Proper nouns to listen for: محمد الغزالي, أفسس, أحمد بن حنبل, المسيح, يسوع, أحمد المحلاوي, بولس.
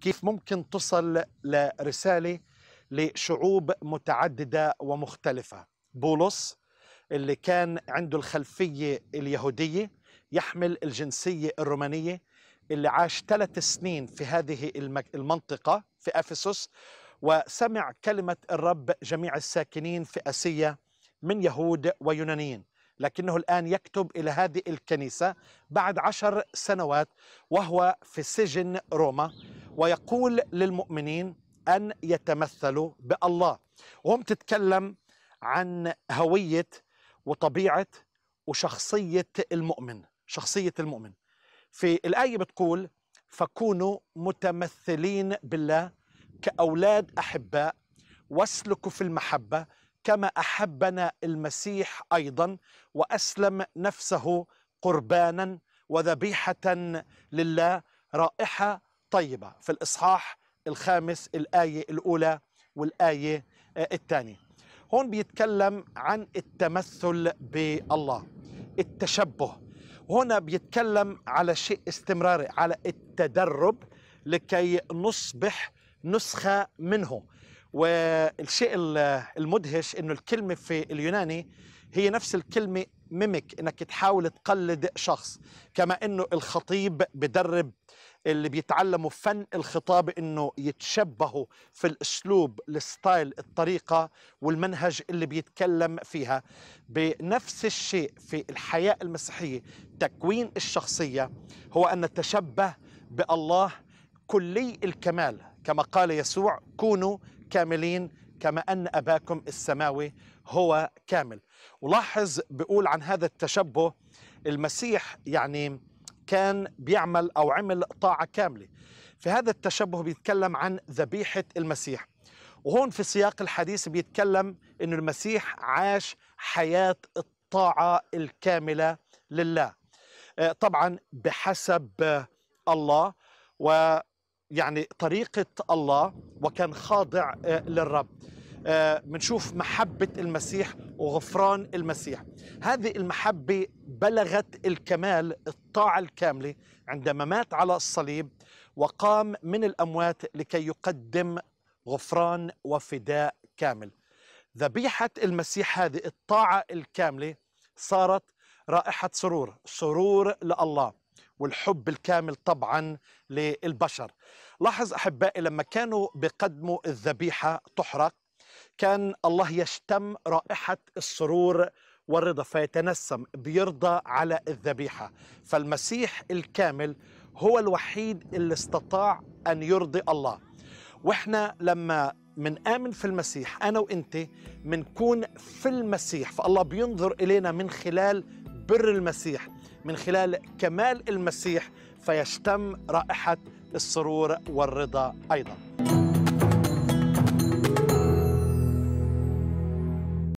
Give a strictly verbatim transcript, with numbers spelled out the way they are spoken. كيف ممكن تصل لرسالة لشعوب متعددة ومختلفة. بولس اللي كان عنده الخلفية اليهودية يحمل الجنسية الرومانية، اللي عاش ثلاث سنين في هذه المنطقة في أفسس، وسمع كلمة الرب جميع الساكنين في آسيا من يهود ويونانيين، لكنه الآن يكتب إلى هذه الكنيسة بعد عشر سنوات وهو في سجن روما، ويقول للمؤمنين أن يتمثلوا بالله. وهم تتكلم عن هوية وطبيعة وشخصية المؤمن. شخصية المؤمن في الآية بتقول فكونوا متمثلين بالله كأولاد أحباء، واسلكوا في المحبة كما أحبنا المسيح أيضا وأسلم نفسه قربانا وذبيحة لله رائحة طيبة. في الإصحاح الخامس الآية الأولى والآية الثانية. هون بيتكلم عن التمثل بالله، التشبه. هنا بيتكلم على شيء استمراري، على التدرب لكي نصبح نسخة منه. والشيء المدهش انه الكلمة في اليوناني هي نفس الكلمة ميميك، انك تحاول تقلد شخص. كما انه الخطيب بدرب اللي بيتعلموا فن الخطاب انه يتشبهوا في الاسلوب، الستايل، الطريقة والمنهج اللي بيتكلم فيها. بنفس الشيء في الحياة المسيحية تكوين الشخصية هو ان نتشبه بالله كلي الكمال، كما قال يسوع كونوا كاملين كما أن أباكم السماوي هو كامل. ولاحظ بيقول عن هذا التشبه المسيح يعني كان بيعمل أو عمل طاعة كاملة. في هذا التشبه بيتكلم عن ذبيحة المسيح، وهون في سياق الحديث بيتكلم أن المسيح عاش حياة الطاعة الكاملة لله، طبعا بحسب الله و يعني طريقة الله، وكان خاضع للرب. بنشوف محبة المسيح وغفران المسيح. هذه المحبة بلغت الكمال، الطاعة الكاملة، عندما مات على الصليب وقام من الأموات لكي يقدم غفران وفداء كامل. ذبيحة المسيح هذه الطاعة الكاملة صارت رائحة سرور، سرور لله، والحب الكامل طبعا للبشر. لاحظ أحبائي لما كانوا بيقدموا الذبيحة تحرق كان الله يشتم رائحة السرور والرضا فيتنسم، بيرضى على الذبيحة. فالمسيح الكامل هو الوحيد اللي استطاع أن يرضي الله. وإحنا لما من آمن في المسيح، أنا وإنت منكون في المسيح، فالله بينظر إلينا من خلال بر المسيح، من خلال كمال المسيح، فيشتم رائحة السرور والرضا أيضا.